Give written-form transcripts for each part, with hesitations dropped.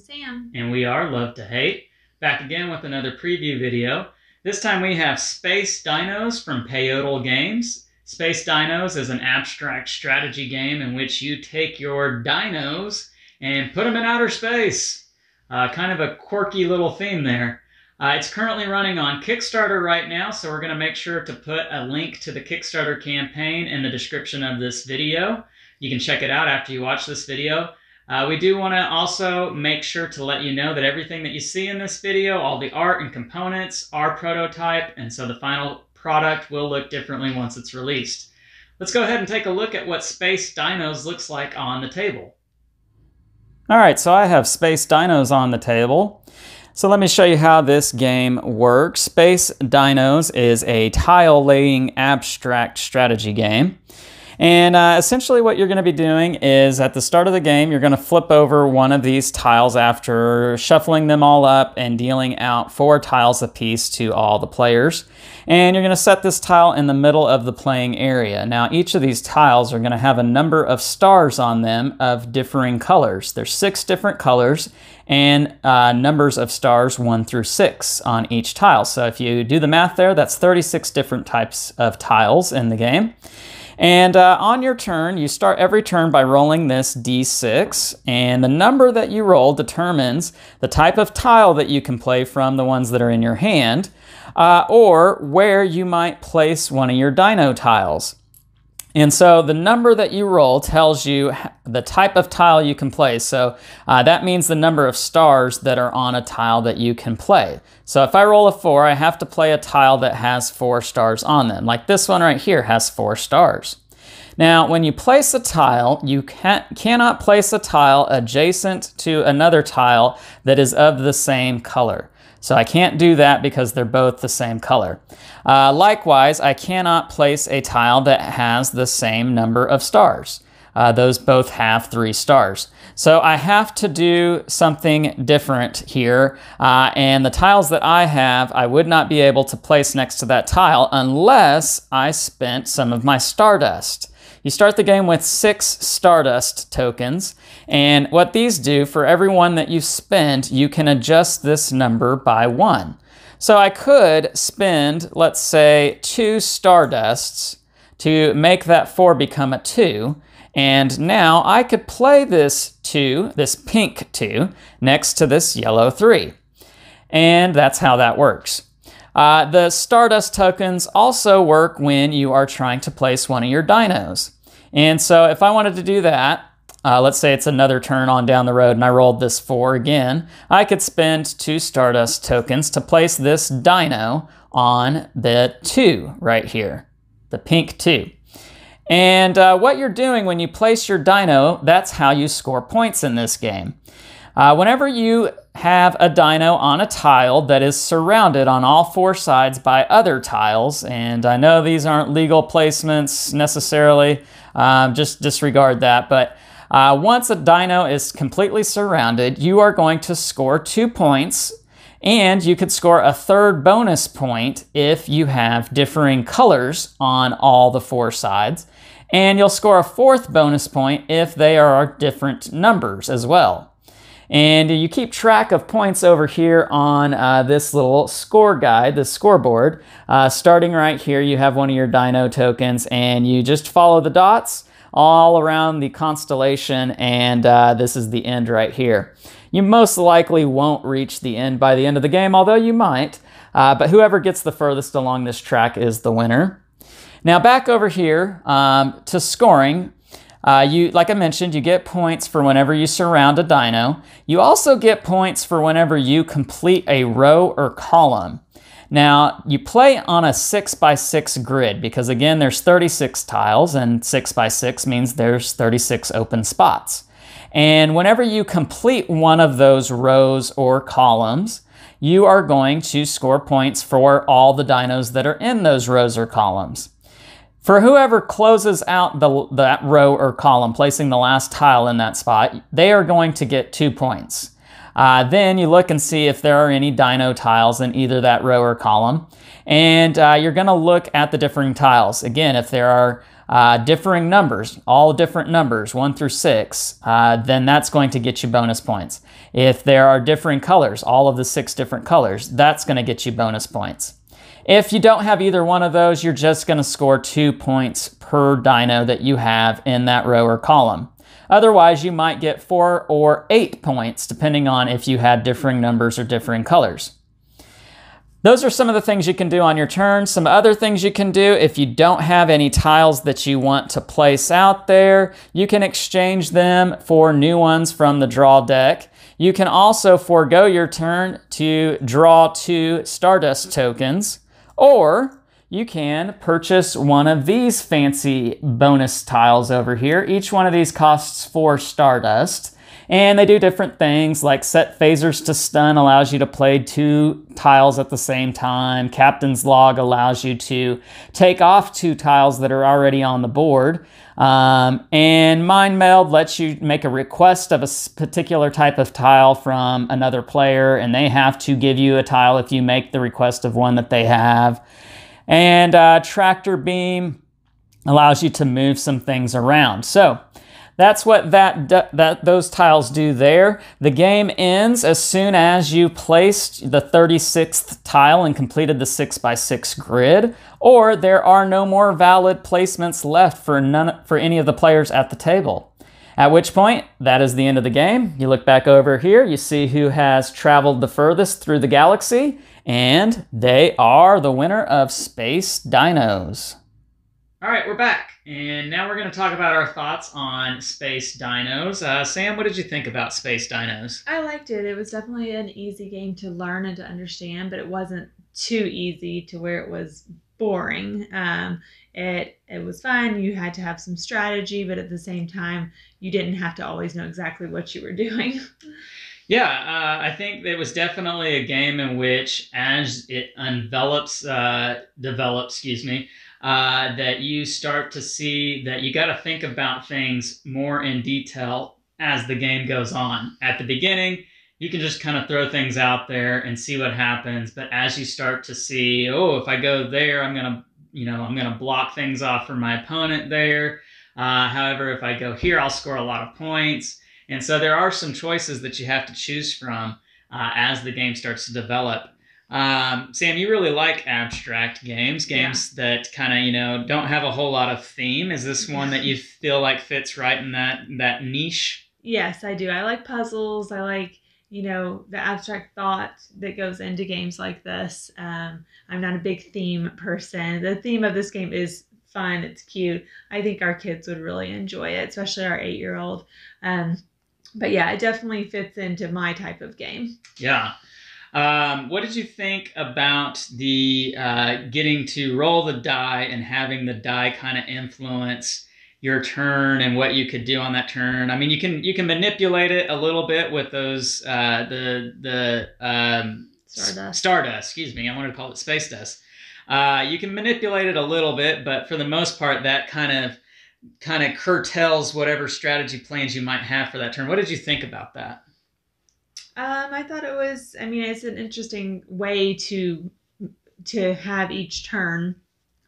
Sam. And we are Love2Hate, back again with another preview video. This time we have Space Dinos from Paodle Games. Space Dinos is an abstract strategy game in which you take your dinos and put them in outer space. Kind of a quirky little theme there. It's currently running on Kickstarter right now, so we're going to make sure to put a link to the Kickstarter campaign in the description of this video. You can check it out after you watch this video. We do want to also make sure to let you know that everything that you see in this video, all the art and components, are prototype, and so the final product will look differently once it's released. Let's go ahead and take a look at what Space Dinos looks like on the table. All right, so I have Space Dinos on the table. So let me show you how this game works. Space Dinos is a tile-laying abstract strategy game. And essentially what you're going to be doing is at the start of the game, you're going to flip over one of these tiles after shuffling them all up and dealing out 4 tiles apiece to all the players. And you're going to set this tile in the middle of the playing area. Now each of these tiles are going to have a number of stars on them of differing colors. There's 6 different colors and numbers of stars 1 through 6 on each tile. So if you do the math there, that's 36 different types of tiles in the game. And on your turn, you start every turn by rolling this D6, and the number that you roll determines the type of tile that you can play from the ones that are in your hand, or where you might place one of your dino tiles. And so the number that you roll tells you the type of tile you can play. So that means the number of stars that are on a tile that you can play. So if I roll a 4, I have to play a tile that has 4 stars on them. Like this one right here has 4 stars. Now, when you place a tile, you cannot place a tile adjacent to another tile that is of the same color. So I can't do that because they're both the same color. Likewise, I cannot place a tile that has the same number of stars. Those both have 3 stars. So I have to do something different here. And the tiles that I have, I would not be able to place next to that tile unless I spent some of my Stardust. You start the game with 6 Stardust tokens, and what these do, for every one that you spend, you can adjust this number by 1. So I could spend, let's say, 2 Stardusts to make that 4 become a 2, and now I could play this 2, this pink 2, next to this yellow 3. And that's how that works. The Stardust tokens also work when you are trying to place one of your dinos. And so if I wanted to do that, let's say it's another turn on down the road and I rolled this 4 again, I could spend 2 Stardust tokens to place this dino on the 2 right here, the pink 2. And what you're doing when you place your dino, that's how you score points in this game. Whenever you have a dino on a tile that is surrounded on all 4 sides by other tiles, and I know these aren't legal placements necessarily, just disregard that, but once a dino is completely surrounded, you are going to score 2 points, and you could score a 3rd bonus point if you have differing colors on all the 4 sides, and you'll score a 4th bonus point if they are different numbers as well. And you keep track of points over here on this little score guide, the scoreboard. Starting right here, you have one of your dino tokens, and you just follow the dots all around the constellation, and this is the end right here. You most likely won't reach the end by the end of the game, although you might, but whoever gets the furthest along this track is the winner. Now back over here to scoring. Like I mentioned, you get points for whenever you surround a dino. You also get points for whenever you complete a row or column. Now, you play on a 6 by 6 grid because, again, there's 36 tiles, and 6 by 6 means there's 36 open spots. And whenever you complete one of those rows or columns, you are going to score points for all the dinos that are in those rows or columns. For whoever closes out that row or column, placing the last tile in that spot, they are going to get 2 points. Then you look and see if there are any dino tiles in either that row or column. And you're going to look at the differing tiles. Again, if there are differing numbers, all different numbers, 1 through 6, then that's going to get you bonus points. If there are differing colors, all of the 6 different colors, that's going to get you bonus points. If you don't have either one of those, you're just going to score 2 points per dino that you have in that row or column. Otherwise, you might get 4 or 8 points, depending on if you had differing numbers or differing colors. Those are some of the things you can do on your turn. Some other things you can do if you don't have any tiles that you want to place out there, you can exchange them for new ones from the draw deck. You can also forego your turn to draw 2 Stardust tokens, or you can purchase one of these fancy bonus tiles over here. Each one of these costs 4 Stardust. And they do different things, like set phasers to stun allows you to play 2 tiles at the same time. Captain's Log allows you to take off 2 tiles that are already on the board. And Mind Meld lets you make a request of a particular type of tile from another player, and they have to give you a tile if you make the request of one that they have. And Tractor Beam allows you to move some things around. So that's what those tiles do there. The game ends as soon as you placed the 36th tile and completed the 6x6 grid, or there are no more valid placements left for any of the players at the table. At which point, that is the end of the game. You look back over here, you see who has traveled the furthest through the galaxy, and they are the winner of Space Dinos. All right, we're back, and now we're going to talk about our thoughts on Space Dinos. Sam, what did you think about Space Dinos? I liked it. It was definitely an easy game to learn and to understand, but it wasn't too easy to where it was boring. It was fun. You had to have some strategy, but at the same time, you didn't have to always know exactly what you were doing. Yeah, I think it was definitely a game in which, as it develops, that you start to see that you got to think about things more in detail as the game goes on. At the beginning, you can just kind of throw things out there and see what happens. But as you start to see, oh, if I go there, I'm gonna block things off for my opponent there. However, if I go here, I'll score a lot of points. And so there are some choices that you have to choose from as the game starts to develop. Sam, you really like abstract games that kind of, don't have a whole lot of theme. Is this one that you feel like fits right in that niche? Yes, I do. I like puzzles. I like, the abstract thought that goes into games like this. I'm not a big theme person. The theme of this game is fun. It's cute. I think our kids would really enjoy it, especially our 8-year-old. But yeah, it definitely fits into my type of game. Yeah. What did you think about the getting to roll the die and having the die kind of influence your turn and what you could do on that turn? I mean, you can manipulate it a little bit with those Stardust. Excuse me, I wanted to call it Space Dust. You can manipulate it a little bit, but for the most part, that kind of curtails whatever strategy plans you might have for that turn. What did you think about that? I thought it was, it's an interesting way to have each turn.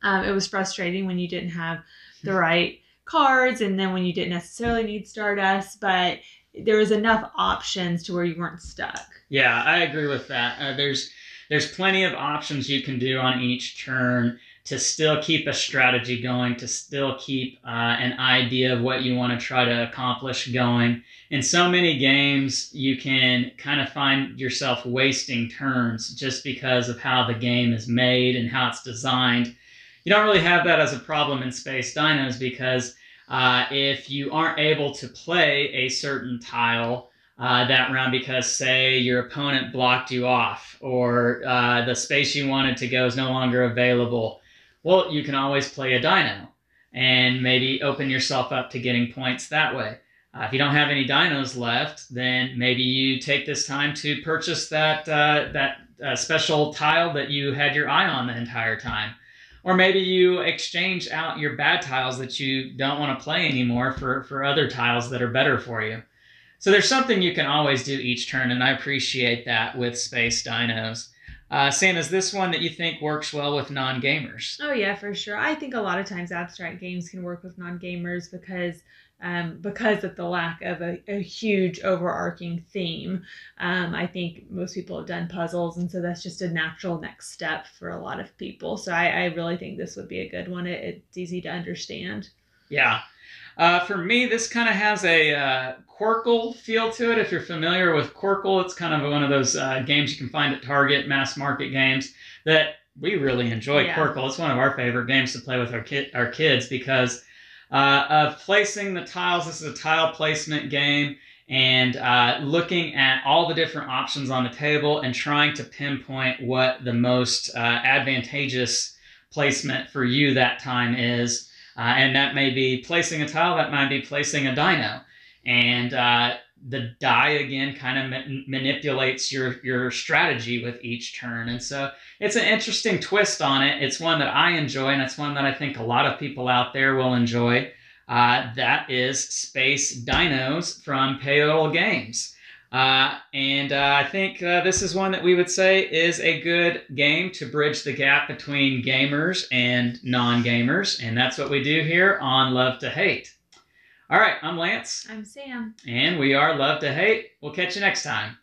It was frustrating when you didn't have the right cards and then when you didn't necessarily need Stardust, but there was enough options to where you weren't stuck. Yeah, I agree with that. There's plenty of options you can do on each turn to still keep a strategy going, to still keep an idea of what you want to try to accomplish going. In so many games, you can kind of find yourself wasting turns just because of how the game is made and how it's designed. You don't really have that as a problem in Space Dinos because if you aren't able to play a certain tile that round because, say, your opponent blocked you off or the space you wanted to go is no longer available, well, you can always play a dino and maybe open yourself up to getting points that way. If you don't have any dinos left, then maybe you take this time to purchase that special tile that you had your eye on the entire time. Or maybe you exchange out your bad tiles that you don't want to play anymore for other tiles that are better for you. So there's something you can always do each turn, and I appreciate that with Space Dinos. Sam, is this one that you think works well with non-gamers? Oh, yeah, for sure. I think a lot of times abstract games can work with non-gamers because of the lack of a huge overarching theme. I think most people have done puzzles, and so that's just a natural next step for a lot of people. So I really think this would be a good one. It's easy to understand. Yeah. For me, this kind of has a Qwirkle feel to it. If you're familiar with Qwirkle, it's kind of one of those games you can find at Target, mass market games that we really enjoy. Yeah. Qwirkle, it's one of our favorite games to play with our kids because of placing the tiles. This is a tile placement game, and looking at all the different options on the table and trying to pinpoint what the most advantageous placement for you that time is. And that may be placing a tile, that might be placing a dino. And the die, again, kind of manipulates your strategy with each turn. And so it's an interesting twist on it. It's one that I enjoy, and it's one that I think a lot of people out there will enjoy. That is Space Dinos from Paodle Games. I think this is one that we would say is a good game to bridge the gap between gamers and non-gamers. And that's what we do here on Love2Hate. All right, I'm Lance. I'm Sam. And we are Love2Hate. We'll catch you next time.